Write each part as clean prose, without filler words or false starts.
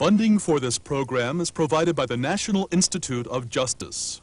Funding for this program is provided by the National Institute of Justice.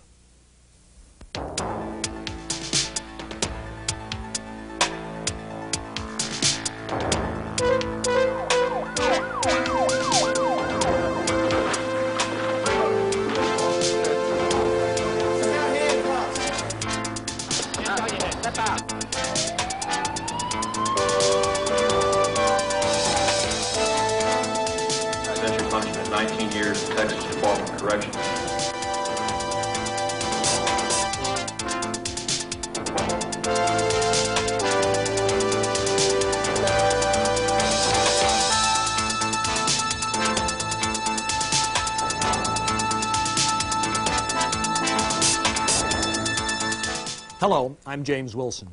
Hello, I'm James Wilson.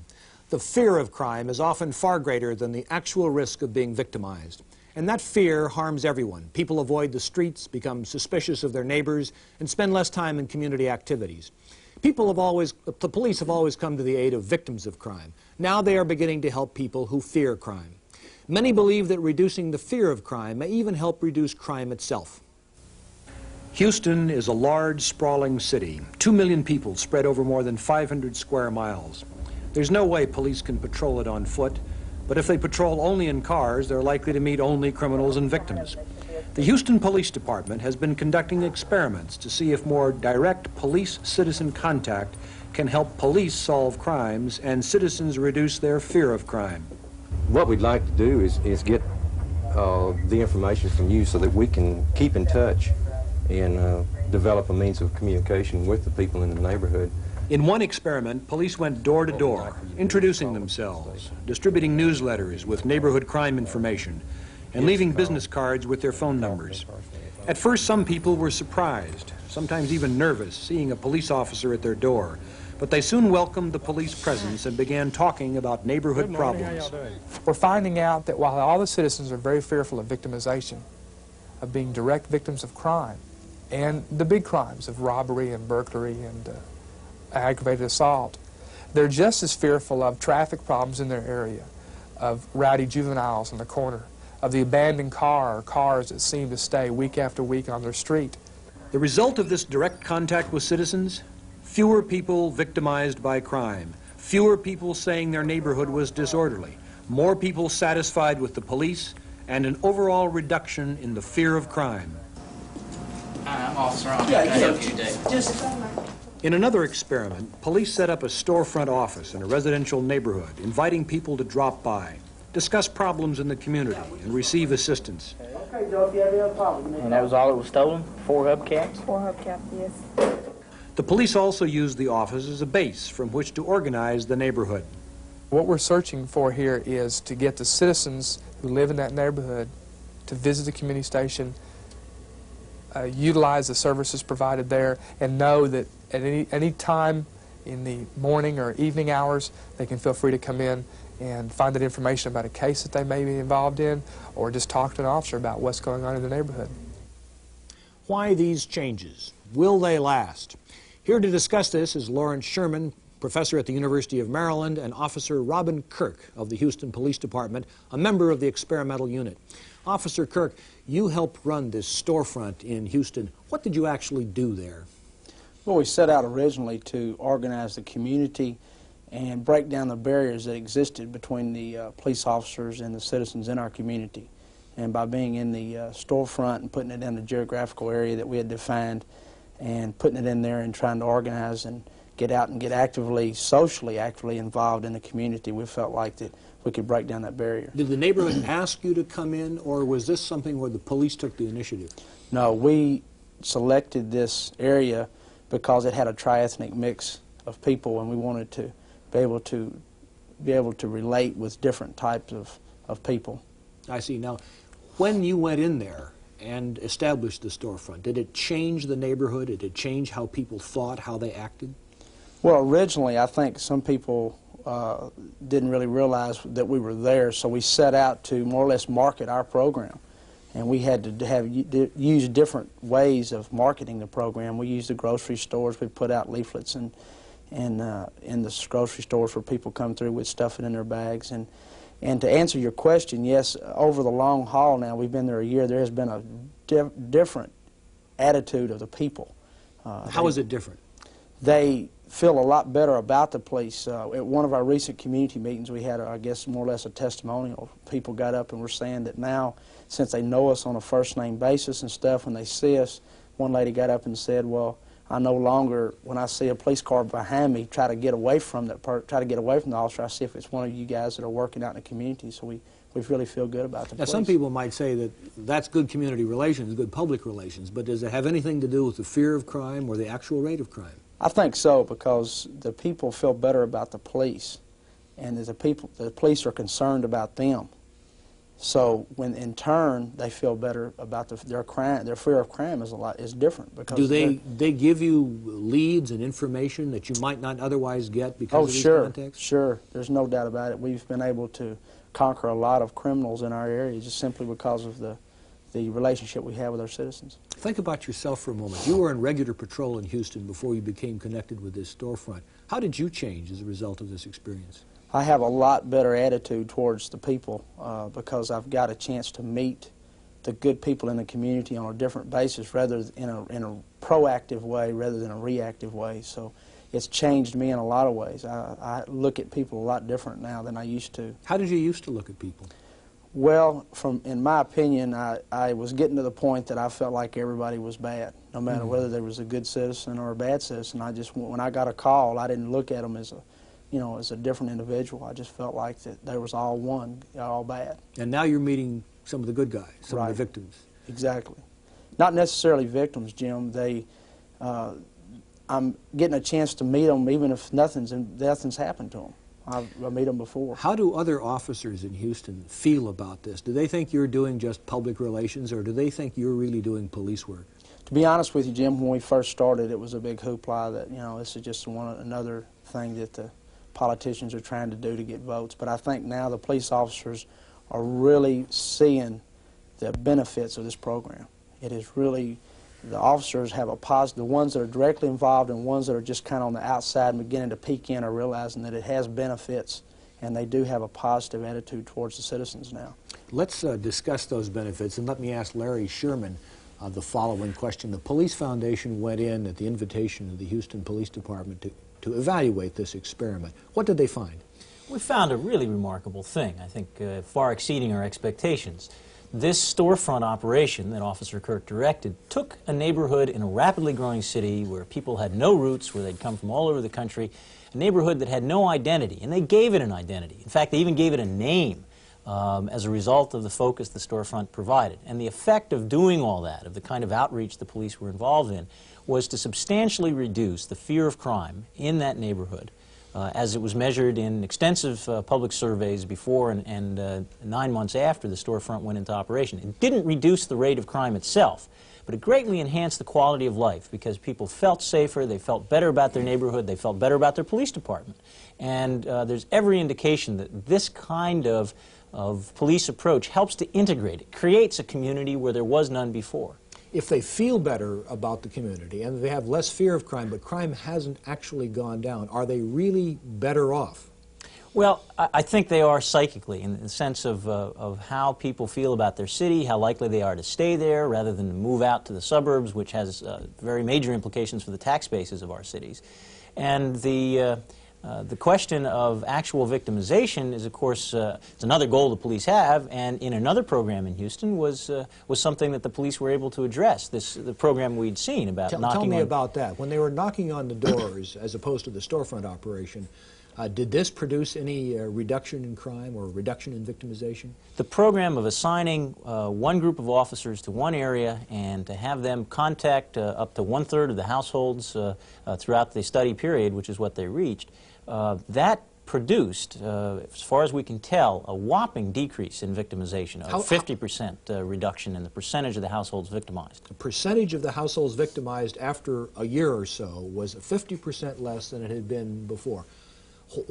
The fear of crime is often far greater than the actual risk of being victimized. And that fear harms everyone. People avoid the streets, become suspicious of their neighbors, and spend less time in community activities. The police have always come to the aid of victims of crime. Now they are beginning to help people who fear crime. Many believe that reducing the fear of crime may even help reduce crime itself. Houston is a large, sprawling city. 2 million people spread over more than 500 square miles. There's no way police can patrol it on foot, but if they patrol only in cars, they're likely to meet only criminals and victims. The Houston Police Department has been conducting experiments to see if more direct police-citizen contact can help police solve crimes and citizens reduce their fear of crime. What we'd like to do is get the information from you so that we can keep in touch and develop a means of communication with the people in the neighborhood. In one experiment, police went door to door, introducing themselves, distributing newsletters with neighborhood crime information, and leaving business cards with their phone numbers. At first, some people were surprised, sometimes even nervous, seeing a police officer at their door, but they soon welcomed the police presence and began talking about neighborhood problems. We're finding out that while all the citizens are very fearful of victimization, of being direct victims of crime, and the big crimes of robbery and burglary and aggravated assault. They're just as fearful of traffic problems in their area, of rowdy juveniles in the corner, of the abandoned car or cars that seem to stay week after week on their street. The result of this direct contact with citizens? Fewer people victimized by crime, fewer people saying their neighborhood was disorderly, more people satisfied with the police, and an overall reduction in the fear of crime. Officer, in another experiment, police set up a storefront office in a residential neighborhood, inviting people to drop by, discuss problems in the community, and receive assistance. Okay, Joe, if you have any problem, and that was all that was stolen? Four hubcaps? Four hubcaps, yes. The police also used the office as a base from which to organize the neighborhood. What we're searching for here is to get the citizens who live in that neighborhood to visit the community station, utilize the services provided there, and know that at any time in the morning or evening hours, they can feel free to come in and find out information about a case that they may be involved in, or just talk to an officer about what's going on in the neighborhood. Why these changes? Will they last? Here to discuss this is Lawrence Sherman, professor at the University of Maryland, and Officer Robin Kirk of the Houston Police Department, a member of the experimental unit. Officer Kirk, you helped run this storefront in Houston. What did you actually do there? Well, we set out originally to organize the community and break down the barriers that existed between the police officers and the citizens in our community. And by being in the storefront and putting it in the geographical area that we had defined and putting it in there and trying to organize and get out and get socially actively involved in the community, we felt like that we could break down that barrier. Did the neighborhood ask you to come in, or was this something where the police took the initiative? No, we selected this area because it had a triethnic mix of people, and we wanted to be able to relate with different types of people. I see. Now, when you went in there and established the storefront, did it change the neighborhood? Did it change how people thought, how they acted? Well, originally, I think some people didn't really realize that we were there, so we set out to more or less market our program, and we had to use different ways of marketing the program. We used the grocery stores. We put out leaflets in the grocery stores where people come through with stuff in their bags. And to answer your question, yes, over the long haul now, we've been there a year, there has been a different attitude of the people. How is it different? They feel a lot better about the police. At one of our recent community meetings, we had, I guess, more or less a testimonial. People got up and were saying that now, since they know us on a first-name basis and stuff, when they see us, one lady got up and said, well, I no longer, when I see a police car behind me, try to get away from that the officer. I see if it's one of you guys that are working out in the community. So we really feel good about the police. Some people might say that that's good community relations, good public relations, but does it have anything to do with the fear of crime or the actual rate of crime? I think so, because the people feel better about the police, and the police are concerned about them. So when in turn they feel better about their crime, their fear of crime is different. Because do they give you leads and information that you might not otherwise get because of these contexts? Sure. There's no doubt about it. We've been able to conquer a lot of criminals in our area just simply because of the relationship we have with our citizens. Think about yourself for a moment. You were in regular patrol in Houston before you became connected with this storefront. How did you change as a result of this experience? I have a lot better attitude towards the people because I've got a chance to meet the good people in the community on a different basis, rather than in a proactive way rather than a reactive way. So it's changed me in a lot of ways. I look at people a lot different now than I used to. How did you used to look at people? Well, in my opinion, I was getting to the point that I felt like everybody was bad, no matter whether they was a good citizen or a bad citizen. When I got a call, I didn't look at them as a different individual. I just felt like that they was all one, all bad. And now you're meeting some of the good guys, some of the victims. Exactly. Not necessarily victims, Jim. I'm getting a chance to meet them even if nothing's happened to them. I've met them before. How do other officers in Houston feel about this? Do they think you're doing just public relations, or do they think you're really doing police work? To be honest with you, Jim, when we first started, it was a big hoopla that, this is just another thing that the politicians are trying to do to get votes, but I think now the police officers are really seeing the benefits of this program. It is really, the officers have a positive, the ones that are directly involved and ones that are just kind of on the outside and beginning to peek in are realizing that it has benefits, and they do have a positive attitude towards the citizens now. Let's discuss those benefits, and let me ask Larry Sherman the following question. The Police Foundation went in at the invitation of the Houston Police Department to evaluate this experiment. What did they find? We found a really remarkable thing, I think far exceeding our expectations. This storefront operation that Officer Kirk directed took a neighborhood in a rapidly growing city where people had no roots, where they'd come from all over the country, a neighborhood that had no identity, and they gave it an identity. In fact, they even gave it a name as a result of the focus the storefront provided. And the effect of doing all that, of the kind of outreach the police were involved in, was to substantially reduce the fear of crime in that neighborhood as it was measured in extensive public surveys before and 9 months after the storefront went into operation. It didn't reduce the rate of crime itself, but it greatly enhanced the quality of life because people felt safer, they felt better about their neighborhood, they felt better about their police department. And there's every indication that this kind of police approach helps to integrate. It creates a community where there was none before. If they feel better about the community and they have less fear of crime, but crime hasn't actually gone down, are they really better off? Well, I think they are psychically, in the sense of how people feel about their city, how likely they are to stay there rather than to move out to the suburbs, which has very major implications for the tax bases of our cities. And the question of actual victimization is, of course, it's another goal the police have, and in another program in Houston was something that the police were able to address, the program we'd seen about knocking on... Tell me about that. When they were knocking on the doors as opposed to the storefront operation, did this produce any reduction in crime or reduction in victimization? The program of assigning one group of officers to one area and to have them contact up to one-third of the households throughout the study period, which is what they reached, that produced, as far as we can tell, a whopping decrease in victimization, a 50% reduction in the percentage of the households victimized. The percentage of the households victimized after a year or so was 50% less than it had been before.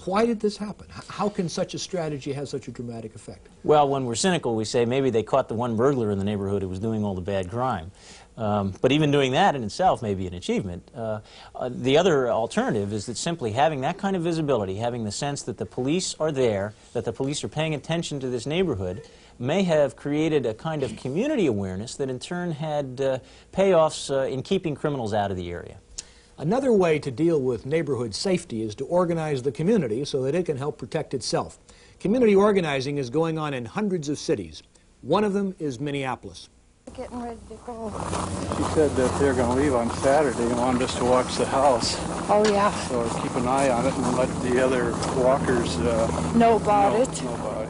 Why did this happen? How can such a strategy have such a dramatic effect? Well, when we're cynical, we say maybe they caught the one burglar in the neighborhood who was doing all the bad crime. But even doing that in itself may be an achievement. The other alternative is that simply having that kind of visibility, having the sense that the police are there, that the police are paying attention to this neighborhood, may have created a kind of community awareness that in turn had payoffs in keeping criminals out of the area. Another way to deal with neighborhood safety is to organize the community so that it can help protect itself. Community organizing is going on in hundreds of cities. One of them is Minneapolis. Getting ready to go. She said that they're going to leave on Saturday and wanted us to watch the house. Oh, yeah. So keep an eye on it and let the other walkers know about it. Yeah.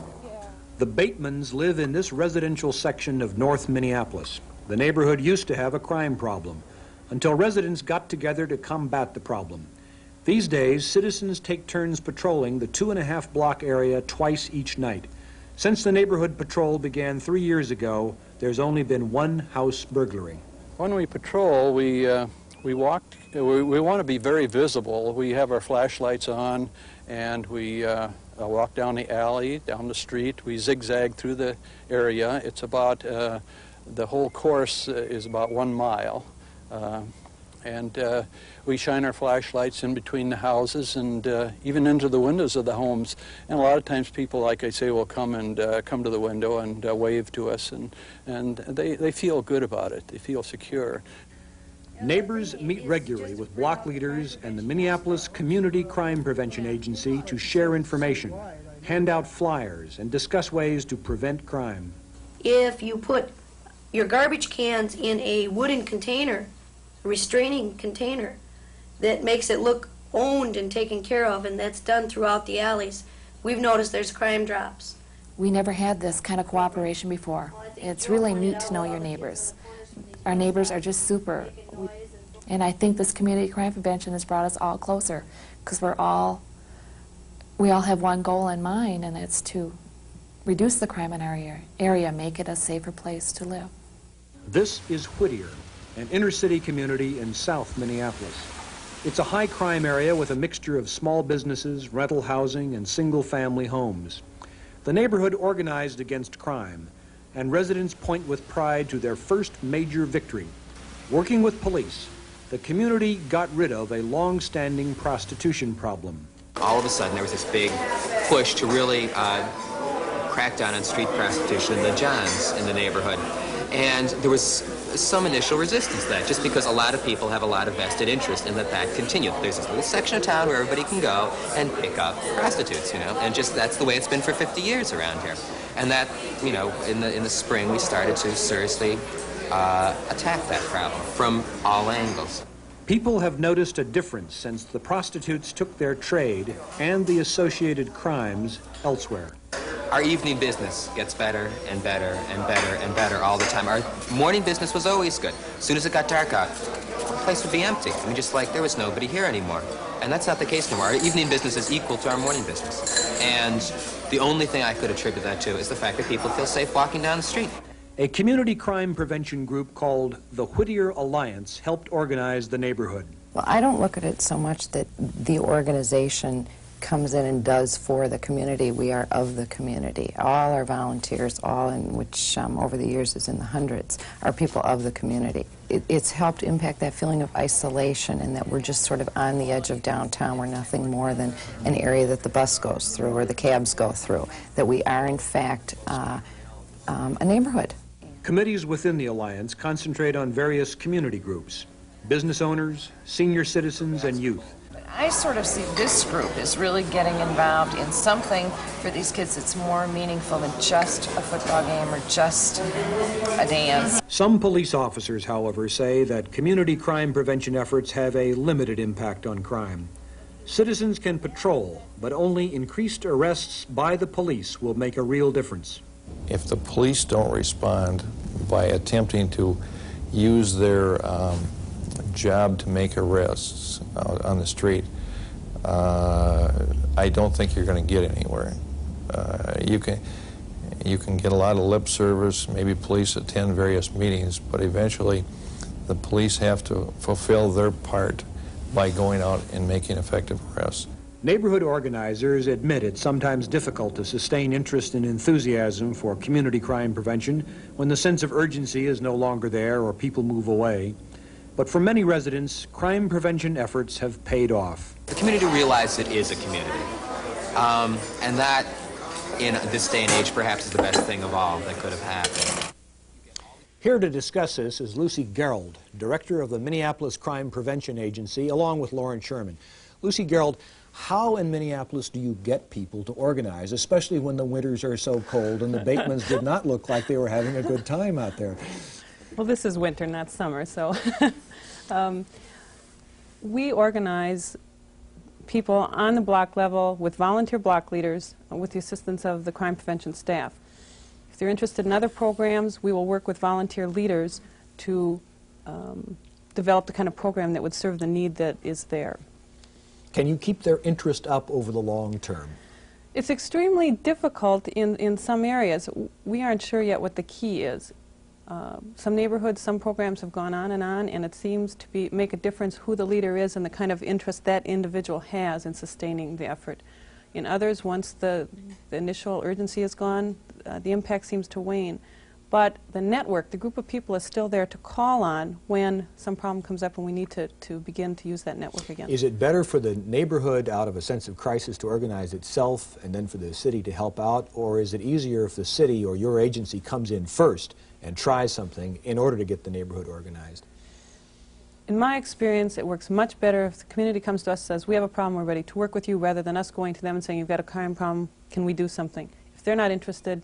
The Batemans live in this residential section of North Minneapolis. The neighborhood used to have a crime problem until residents got together to combat the problem. These days, citizens take turns patrolling the 2.5-block area twice each night. Since the neighborhood patrol began 3 years ago, there's only been one house burglary. When we patrol, we want to be very visible. We have our flashlights on, and we walk down the alley, down the street. We zigzag through the area. It's about, the whole course is about 1 mile. We shine our flashlights in between the houses and even into the windows of the homes. And a lot of times people, like I say, will come and come to the window and wave to us, and they feel good about it. They feel secure. Neighbors meet regularly with block leaders and the Minneapolis Community Crime Prevention Agency to share information, hand out flyers, and discuss ways to prevent crime. If you put your garbage cans in a wooden container, restraining container, that makes it look owned and taken care of, and that's done throughout the alleys, we've noticed there's crime drops. We never had this kind of cooperation before. It's really neat to know your neighbors. Our neighbors are just super. And I think this community crime prevention has brought us all closer, because we all have one goal in mind, and that's to reduce the crime in our area, make it a safer place to live. This is Whittier, an inner-city community in South Minneapolis. It's a high-crime area with a mixture of small businesses, rental housing, and single-family homes. The neighborhood organized against crime, and residents point with pride to their first major victory. Working with police, the community got rid of a long-standing prostitution problem. All of a sudden, there was this big push to really crack down on street prostitution in the Johns in the neighborhood. And there was some initial resistance to that, just because a lot of people have a lot of vested interest in that continued. There's this little section of town where everybody can go and pick up prostitutes, you know, and just that's the way it's been for 50 years around here. And that, you know, in the spring we started to seriously attack that problem from all angles. People have noticed a difference since the prostitutes took their trade and the associated crimes elsewhere. Our evening business gets better and better and better and better all the time. Our morning business was always good. As soon as it got dark out, the place would be empty. I mean, just like there was nobody here anymore. And that's not the case anymore. Our evening business is equal to our morning business. And the only thing I could attribute that to is the fact that people feel safe walking down the street. A community crime prevention group called the Whittier Alliance helped organize the neighborhood. Well, I don't look at it so much that the organization comes in and does for the community. We are of the community. All our volunteers, all in which over the years is in the hundreds, are people of the community. It's helped impact that feeling of isolation and that we're just sort of on the edge of downtown. We're nothing more than an area that the bus goes through or the cabs go through, that we are in fact a neighborhood. Committees within the Alliance concentrate on various community groups, business owners, senior citizens, and youth. I sort of see this group as really getting involved in something for these kids that's more meaningful than just a football game or just a dance. Some police officers, however, say that community crime prevention efforts have a limited impact on crime. Citizens can patrol, but only increased arrests by the police will make a real difference. If the police don't respond by attempting to use their job to make arrests out on the street, I don't think you're going to get anywhere. You can get a lot of lip service, maybe police attend various meetings, but eventually the police have to fulfill their part by going out and making effective arrests. Neighborhood organizers admit it's sometimes difficult to sustain interest and enthusiasm for community crime prevention when the sense of urgency is no longer there or people move away. But for many residents, crime prevention efforts have paid off. The community realized it is a community. And that, in this day and age, perhaps is the best thing of all that could have happened. Here to discuss this is Lucy Gerold, director of the Minneapolis Crime Prevention Agency, along with Lawrence Sherman. Lucy Gerold, how in Minneapolis do you get people to organize, especially when the winters are so cold and the Batemans did not look like they were having a good time out there? Well, this is winter, not summer, so we organize people on the block level with volunteer block leaders with the assistance of the crime prevention staff. If they're interested in other programs, we will work with volunteer leaders to develop the kind of program that would serve the need that is there. Can you keep their interest up over the long term? It's extremely difficult in some areas. We aren't sure yet what the key is. Some neighborhoods, some programs have gone on, and it seems to be make a difference who the leader is and the kind of interest that individual has in sustaining the effort. In others, once the initial urgency is gone, the impact seems to wane. But the network, the group of people, is still there to call on when some problem comes up and we need to begin to use that network again. Is it better for the neighborhood, out of a sense of crisis, to organize itself and then for the city to help out? Or is it easier if the city or your agency comes in first and tries something in order to get the neighborhood organized? In my experience, it works much better if the community comes to us and says, we have a problem, we're ready to work with you, rather than us going to them and saying, you've got a crime problem, can we do something? If they're not interested,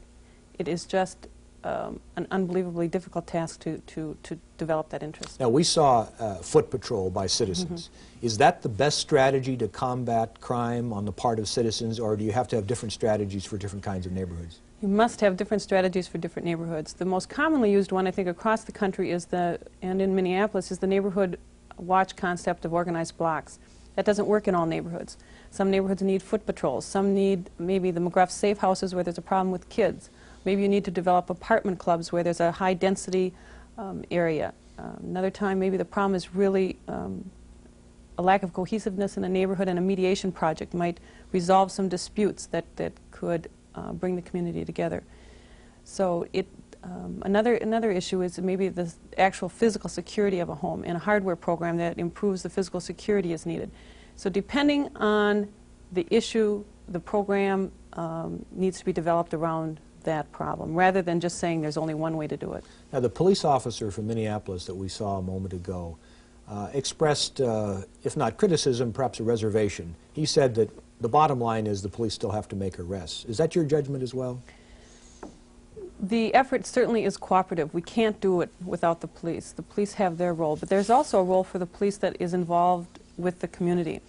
it is just an unbelievably difficult task to develop that interest. Now, we saw foot patrol by citizens. Mm-hmm. Is that the best strategy to combat crime on the part of citizens, or do you have different strategies for different kinds of neighborhoods? You must have different strategies for different neighborhoods. The most commonly used one, I think, across the country is and in Minneapolis, is the neighborhood watch concept of organized blocks. That doesn't work in all neighborhoods. Some neighborhoods need foot patrols. Some need maybe the McGruff safe houses where there's a problem with kids. Maybe you need to develop apartment clubs where there's a high-density area. Another time, maybe the problem is really a lack of cohesiveness in a neighborhood, and a mediation project might resolve some disputes that could bring the community together. So another issue is maybe the actual physical security of a home, and a hardware program that improves the physical security is needed. So depending on the issue, the program needs to be developed around that problem, rather than just saying there's only one way to do it. Now, the police officer from Minneapolis that we saw a moment ago expressed, if not criticism, perhaps a reservation. He said that the bottom line is the police still have to make arrests. Is that your judgment as well? The effort certainly is cooperative. We can't do it without the police. The police have their role, but there's also a role for the police that is involved with the community.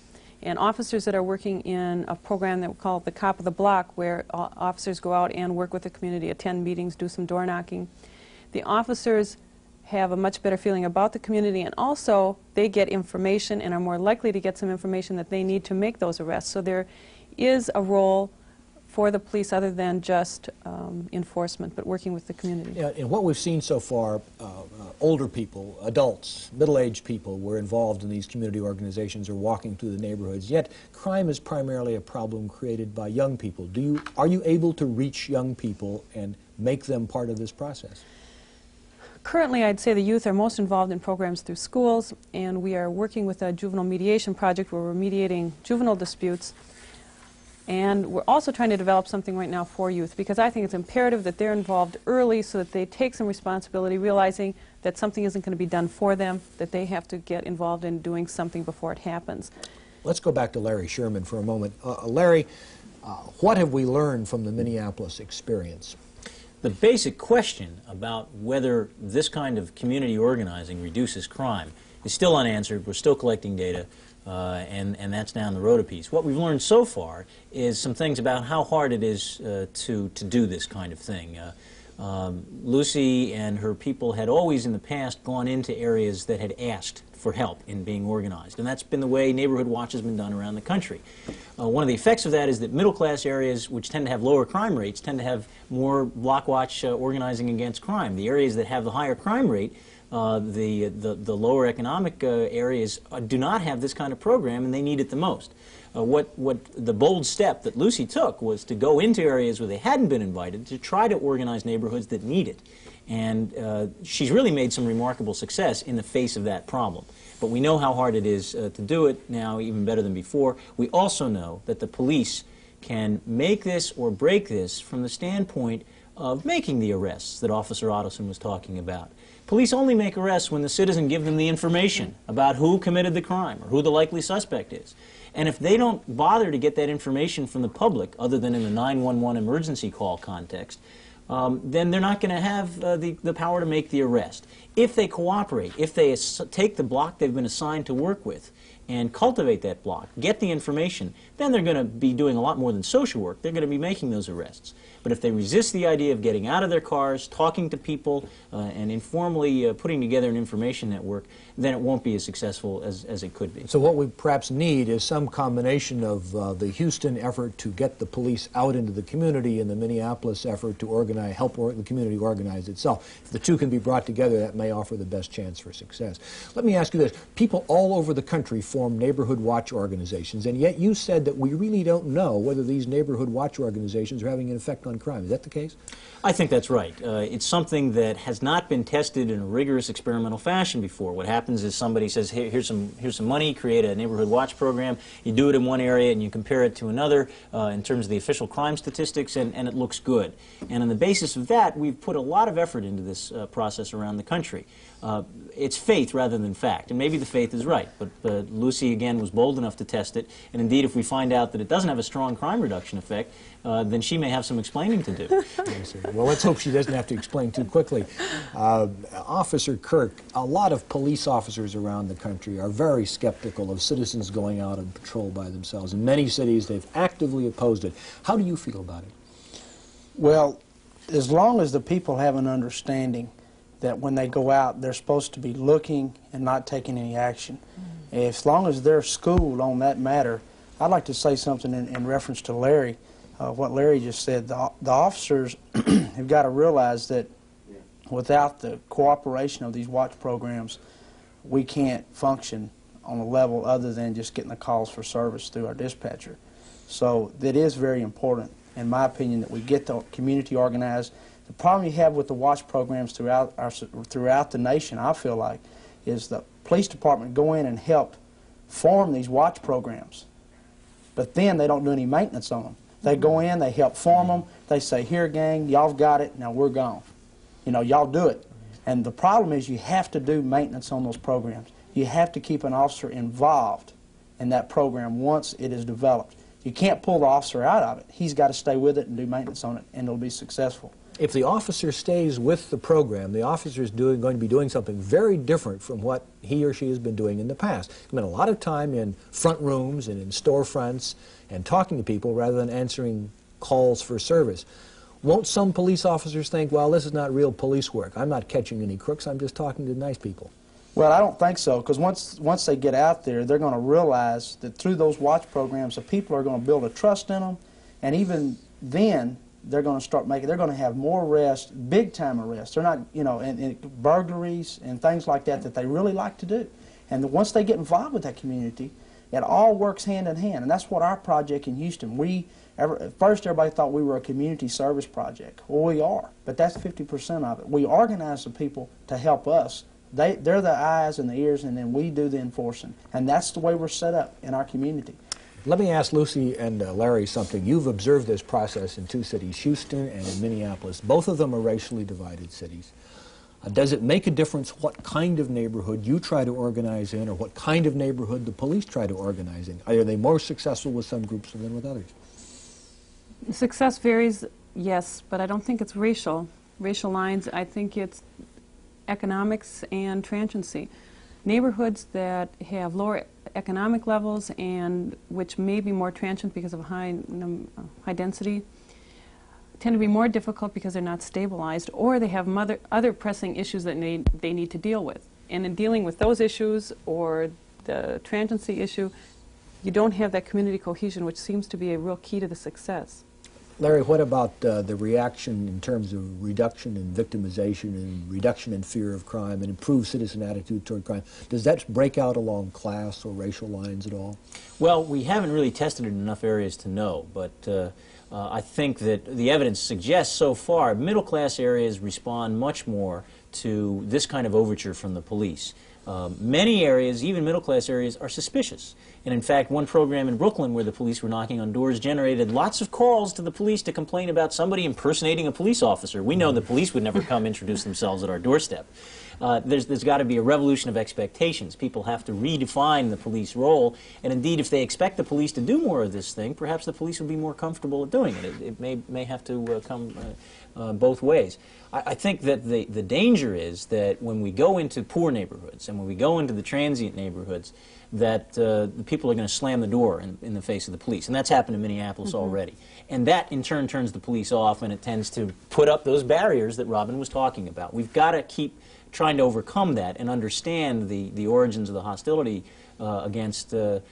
And officers that are working in a program that we call the Cop of the Block, where officers go out and work with the community, attend meetings, do some door knocking. The officers have a much better feeling about the community, and also they get information and are more likely to get some information that they need to make those arrests. So there is a role for the police other than just enforcement, but working with the community. Yeah, and what we've seen so far, older people, adults, middle-aged people were involved in these community organizations or walking through the neighborhoods, yet crime is primarily a problem created by young people. Are you able to reach young people and make them part of this process? Currently, I'd say the youth are most involved in programs through schools, and we are working with a juvenile mediation project where we're mediating juvenile disputes. And we're also trying to develop something right now for youth, because I think it's imperative that they're involved early so that they take some responsibility, realizing that something isn't going to be done for them, that they have to get involved in doing something before it happens. Let's go back to Larry Sherman for a moment. Larry, what have we learned from the Minneapolis experience? The basic question about whether this kind of community organizing reduces crime is still unanswered. We're still collecting data. And that's down the road a piece. What we've learned so far is some things about how hard it is to do this kind of thing. Lucy and her people had always in the past gone into areas that had asked for help in being organized, and that's been the way neighborhood watch has been done around the country. One of the effects of that is that middle-class areas, which tend to have lower crime rates, tend to have more block watch organizing against crime. The areas that have the higher crime rate, the lower economic areas do not have this kind of program, and they need it the most. what the bold step that Lucy took was to go into areas where they hadn't been invited to try to organize neighborhoods that need it. And she's really made some remarkable success in the face of that problem. But we know how hard it is to do it now, even better than before. We also know that the police can make this or break this from the standpoint of making the arrests that Officer Ottoson was talking about. Police only make arrests when the citizen give them the information about who committed the crime or who the likely suspect is. And if they don't bother to get that information from the public, other than in the 911 emergency call context, then they're not going to have the power to make the arrest. If they cooperate, if they take the block they've been assigned to work with and cultivate that block, get the information, then they're going to be doing a lot more than social work. They're going to be making those arrests. But if they resist the idea of getting out of their cars, talking to people, and informally putting together an information network, then it won't be as successful as it could be. So what we perhaps need is some combination of the Houston effort to get the police out into the community and the Minneapolis effort to organize, help the community organize itself. If the two can be brought together, that may offer the best chance for success. Let me ask you this. People all over the country form neighborhood watch organizations, and yet you said that we really don't know whether these neighborhood watch organizations are having an effect on crime. Is that the case? I think that's right. It's something that has not been tested in a rigorous experimental fashion before. What happens is somebody says, hey, here's some money, create a neighborhood watch program. You do it in one area and you compare it to another in terms of the official crime statistics, and it looks good. And on the basis of that, we've put a lot of effort into this process around the country. It's faith rather than fact, and maybe the faith is right, but Lucy again was bold enough to test it, and indeed if we find out that it doesn't have a strong crime reduction effect, then she may have some explaining to do. Well, let's hope she doesn't have to explain too quickly. Officer Kirk, a lot of police officers around the country are very skeptical of citizens going out on patrol by themselves. In many cities they've actively opposed it. How do you feel about it? Well, as long as the people have an understanding that when they go out, they're supposed to be looking and not taking any action. Mm-hmm. As long as they're schooled on that matter, I'd like to say something in reference to Larry, what Larry just said. The officers have got to realize that without the cooperation of these watch programs, we can't function on a level other than just getting the calls for service through our dispatcher. So that is very important, in my opinion, that we get the community organized. The problem you have with the watch programs throughout the nation, I feel like, is the police department go in and help form these watch programs, but then they don't do any maintenance on them. They go in, they help form them, they say, here gang, y'all got it, now we're gone. You know, y'all do it. And the problem is you have to do maintenance on those programs. You have to keep an officer involved in that program once it is developed. You can't pull the officer out of it. He's got to stay with it and do maintenance on it, and it'll be successful. If the officer stays with the program, the officer is going to be doing something very different from what he or she has been doing in the past. He spent a lot of time in front rooms and in storefronts and talking to people rather than answering calls for service. Won't some police officers think, well, this is not real police work. I'm not catching any crooks. I'm just talking to nice people. Well, I don't think so, because once they get out there, they're going to realize that through those watch programs, the people are going to build a trust in them, and even then, they're going to start making, they're going to have more arrests, big-time arrests. They're not, you know, and burglaries and things like that that they really like to do. And once they get involved with that community, it all works hand in hand. And that's what our project in Houston, at first everybody thought we were a community service project. Well, we are, but that's 50% of it. We organize the people to help us. They're the eyes and the ears, and then we do the enforcing. And that's the way we're set up in our community. Let me ask Lucy and Larry something. You've observed this process in two cities, Houston and in Minneapolis. Both of them are racially divided cities. Does it make a difference what kind of neighborhood you try to organize in or what kind of neighborhood the police try to organize in? Are they more successful with some groups than with others? Success varies, yes, but I don't think it's racial. Racial lines, I think it's economics and transiency. Neighborhoods that have lower economic levels and which may be more transient because of high density tend to be more difficult because they're not stabilized, or they have other pressing issues that they need to deal with. And in dealing with those issues or the transiency issue, you don't have that community cohesion, which seems to be a real key to the success. Larry, what about the reaction in terms of reduction in victimization and reduction in fear of crime and improved citizen attitude toward crime? Does that break out along class or racial lines at all? Well, we haven't really tested it in enough areas to know, but I think that the evidence suggests so far middle class areas respond much more to this kind of overture from the police. Many areas, even middle class areas, are suspicious. And in fact, one program in Brooklyn where the police were knocking on doors generated lots of calls to the police to complain about somebody impersonating a police officer. We know the police would never come introduce themselves at our doorstep. There's got to be a revolution of expectations. People have to redefine the police role. And indeed, if they expect the police to do more of this thing, perhaps the police will be more comfortable at doing it. It may have to come both ways. I think that the danger is that when we go into poor neighborhoods and when we go into the transient neighborhoods, that the people are going to slam the door in the face of the police. And that's happened in Minneapolis already. And that, in turn, turns the police off, and it tends to put up those barriers that Robin was talking about. We've got to keep trying to overcome that and understand the origins of the hostility against the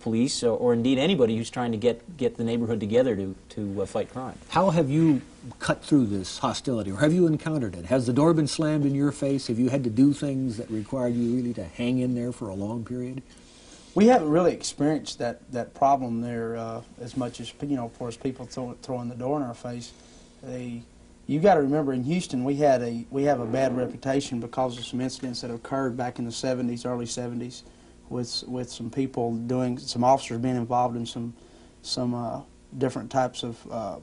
police or indeed anybody who's trying to get the neighborhood together to fight crime. How have you cut through this hostility, or have you encountered it? Has the door been slammed in your face? Have you had to do things that required you really to hang in there for a long period? We haven't really experienced that problem there as much as, you know, of course, people throwing the door in our face. You got to remember, in Houston, we have a bad reputation because of some incidents that occurred back in the '70s, early '70s, with some people officers being involved in some different types of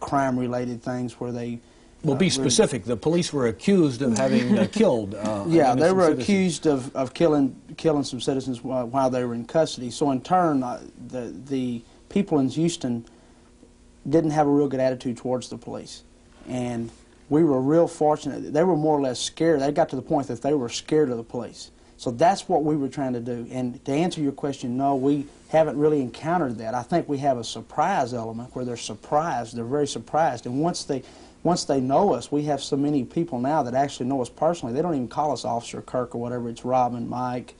crime-related things where they. Well, be specific. The police were accused of having killed. Yeah, they were accused of killing some citizens while they were in custody. So in turn, the people in Houston didn't have a real good attitude towards the police. And we were real fortunate. They were more or less scared. They got to the point that they were scared of the police. So that's what we were trying to do. And to answer your question, no, we haven't really encountered that. I think we have a surprise element where they're surprised. They're very surprised. And once they know us, we have so many people now that actually know us personally. They don't even call us Officer Kirk or whatever. It's Robin, Mike,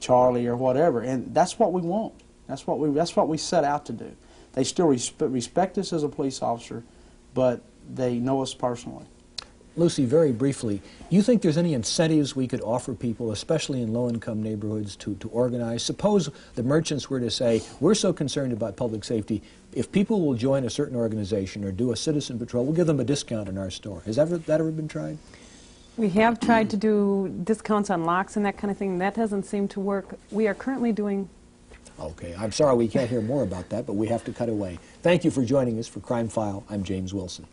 Charlie, or whatever. And that's what we want. That's what we set out to do. They still respect us as a police officer, but they know us personally. Lucy, very briefly, you think there's any incentives we could offer people, especially in low-income neighborhoods, to organize? Suppose the merchants were to say, we're so concerned about public safety, if people will join a certain organization or do a citizen patrol, we'll give them a discount in our store. Has that ever been tried? We have tried to do discounts on locks and that kind of thing. That doesn't seem to work. We are currently doing... Okay, I'm sorry we can't hear more about that, but we have to cut away. Thank you for joining us for Crime File. I'm James Wilson.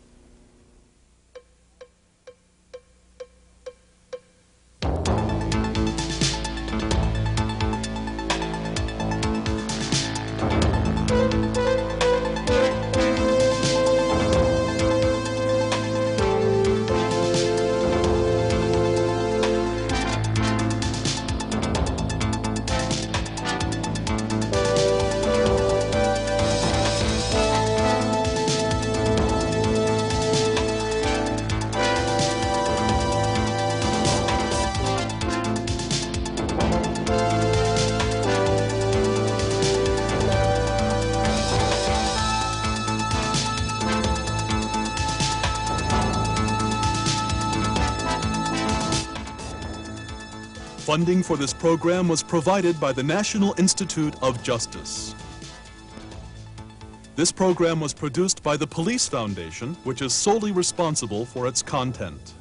Funding for this program was provided by the National Institute of Justice. This program was produced by the Police Foundation, which is solely responsible for its content.